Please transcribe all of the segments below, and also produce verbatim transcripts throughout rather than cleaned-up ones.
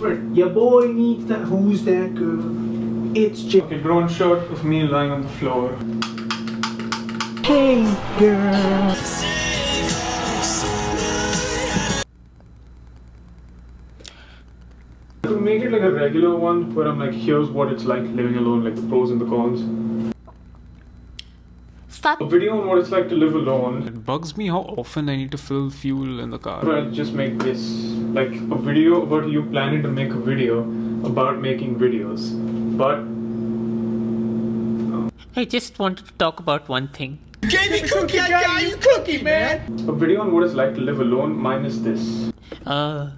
Word. Your boy needs that. Who's that girl? It's J. Okay, drone shot of me lying on the floor. Hey, girl. To make it like a regular one, where I'm like, here's what it's like living alone, like the pros and the cons. Stop. A video on what it's like to live alone. It bugs me how often I need to fill fuel in the car. But I'll just make this, like a video about you planning to make a video about making videos, but... No. I just wanted to talk about one thing. You gave me cookie, I got you cookie, man! A video on what it's like to live alone, minus this. Uh...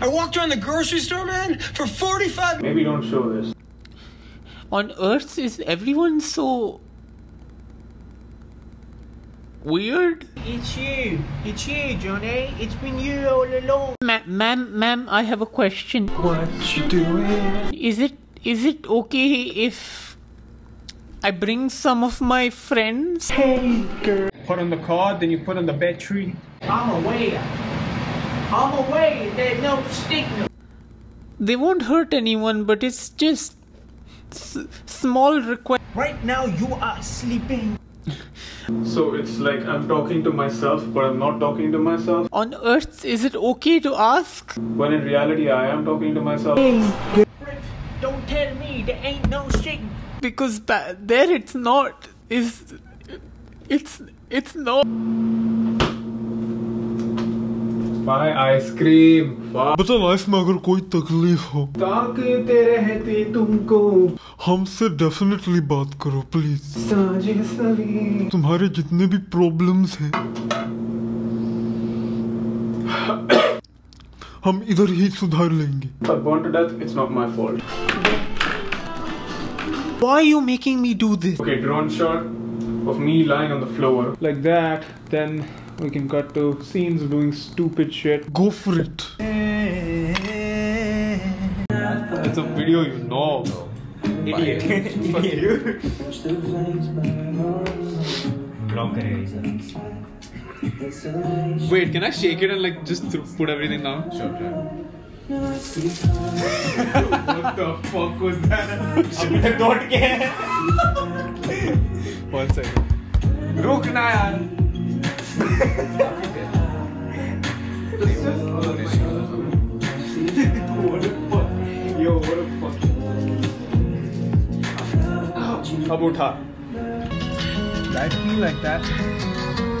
I walked around the grocery store, man, for forty-five minutes. Maybe don't show this. On Earth, is everyone so weird? It's you. It's you, Johnny. It's been you all along. Ma'am, ma'am, ma'am, I have a question. What you doing? Is it, is it okay if I bring some of my friends? Hey, girl. Put on the card, then you put on the battery. I'm away. I'm away, there's no stigma. They won't hurt anyone, but it's just s small request. Right now you are sleeping. So it's like I'm talking to myself, but I'm not talking to myself. On Earth, is it okay to ask? When in reality I am talking to myself. Hey, don't tell me there ain't no stigma. Because there it's not. Is it's it's not. Buy ice cream. Bata life mein agar koi takleef ho. Taakte rehte tumko. Humse definitely baat karo, please. Tumhare jitne bhi problems hain, hum idhar hi sudhar lenge. But born to death, it's not my fault. Why are you making me do this? Okay, drone shot of me lying on the floor. Like that, then we can cut to scenes doing stupid shit. Go for it. It's a video, you know. Idiot. Fuck you. Wait, can I shake it and like just put everything down? Sure, sure. What the fuck was that? One second. Rukna yaar. Ab utha. Light me like that.